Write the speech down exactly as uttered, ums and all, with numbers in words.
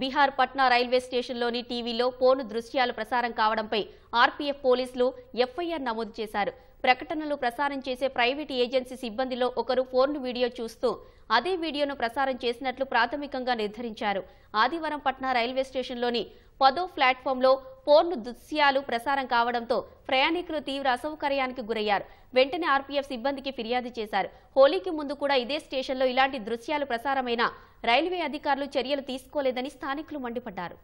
Bihar Patna railway station loni T V lo porn drushyalu prasaram kavadampai R P F పోలీసులు F I R namodu chesaru. ప్రకటనలు ప్రసారం చేసే private agency సిబ్బందిలో ఒకరు phone video చూస్తూ అదే వీడియోను ప్రసారం చేసినట్లు ప్రాథమికంగా నిర్ధారించారు. ఆదివారం పట్నా రైల్వే స్టేషన్లోని పదో ప్లాట్‌ఫామ్‌లో ఫోన్ దృశ్యాలు ప్రసారం కావడంతో ప్రయాణికులు తీవ్ర అసౌకర్యానికి గురయ్యారు. వెంటనే ఆర్పీఎఫ్ సిబ్బందికి ఫిర్యాదు చేశారు. హోలీకి ముందు కూడా ఇదే స్టేషన్లో ఇలాంటి దృశ్యాలు ప్రసారమైన రైల్వే అధికారులు చర్యలు తీసుకోలేదని స్థానికులు మండిపడ్డారు.